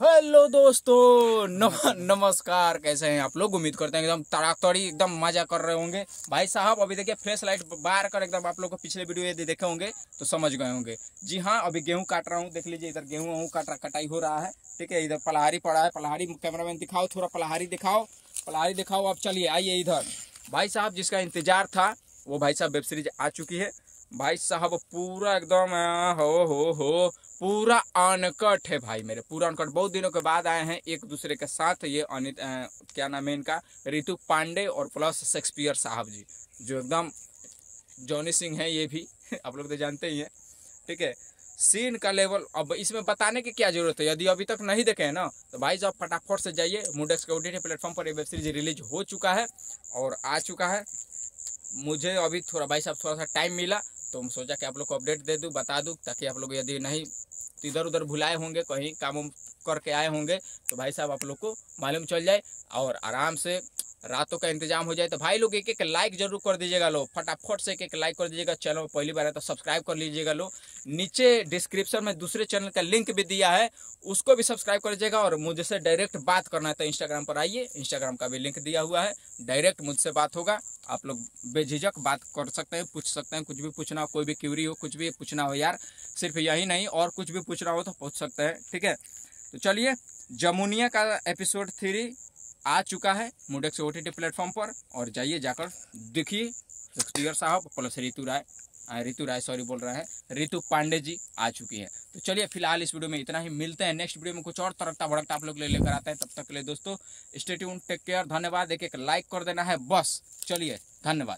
Hello दोस्तों, नमस्कार। कैसे हैं आप लोग? उम्मीद करते हैं एकदम तड़ाकड़ी एकदम मजा कर रहे होंगे। भाई साहब अभी देखिए फ्रेश लाइट बाहर कर एकदम, आप लोग को पिछले वीडियो यदि देखे होंगे तो समझ गए होंगे। जी हाँ, अभी गेहूं काट रहा हूँ। देख लीजिए इधर गेहूं कटाई हो रहा है। ठीक है, इधर पलाहारी पड़ा है। पलाहारी कैमरामैन दिखाओ, थोड़ा पलाहारी दिखाओ, पलाहारी दिखाओ। आप चलिए आइए इधर। भाई साहब जिसका इंतजार था वो भाई साहब वेब सीरीज आ चुकी है। भाई साहब पूरा एकदम हो पूरा अनकट है भाई मेरे, पूरा अनकट। बहुत दिनों के बाद आए हैं एक दूसरे के साथ। ये अनित क्या नाम है इनका, ऋतु पांडे और प्लस शेक्सपियर साहब जी, जो एकदम जॉनी सिंह है ये भी आप लोग तो जानते ही हैं। ठीक है, सीन का लेवल अब इसमें बताने की क्या जरूरत है। यदि अभी तक नहीं देखे हैं ना तो भाई साहब फटाफट से जाइए। मूडेक्स के OTT प्लेटफॉर्म पर ये वेब सीरीज रिलीज हो चुका है और आ चुका है। मुझे अभी थोड़ा भाई साहब थोड़ा सा टाइम मिला तो सोचा कि आप लोग को अपडेट दे दूं, बता दूं, ताकि आप लोग यदि नहीं तो इधर उधर भुलाए होंगे, कहीं काम करके आए होंगे तो भाई साहब आप लोग को मालूम चल जाए और आराम से रातों का इंतजाम हो जाए। तो भाई लोग एक लाइक जरूर कर दीजिएगा। लोग फटाफट से एक लाइक कर दीजिएगा। चैनल पहली बार है तो सब्सक्राइब कर लीजिएगा। लोग नीचे डिस्क्रिप्शन में दूसरे चैनल का लिंक भी दिया है, उसको भी सब्सक्राइब कर दीजिएगा। और मुझसे डायरेक्ट बात करना है तो इंस्टाग्राम पर आइए, इंस्टाग्राम का भी लिंक दिया हुआ है। डायरेक्ट मुझसे बात होगा, आप लोग बेझिझक बात कर सकते हैं, पूछ सकते हैं। कुछ भी पूछना हो, कोई भी क्यूरी हो, कुछ भी पूछना हो यार, सिर्फ यही नहीं और कुछ भी पूछना हो तो पूछ सकते हैं। ठीक है, तो चलिए जमुनिया का एपिसोड 3 आ चुका है मुडेक्स OTT प्लेटफॉर्म पर। और जाइए जाकर देखिए। शेक्सपियर साहब प्लस ऋतु राय बोल रहे हैं, ऋतु पांडे जी आ चुकी है। तो चलिए फिलहाल इस वीडियो में इतना ही, मिलते हैं नेक्स्ट वीडियो में। कुछ और तड़कता भड़कता आप लोग लेकर आते हैं। तब तक के लिए दोस्तों स्टे ट्यून, टेक केयर, धन्यवाद। एक लाइक कर देना है बस। चलिए धन्यवाद।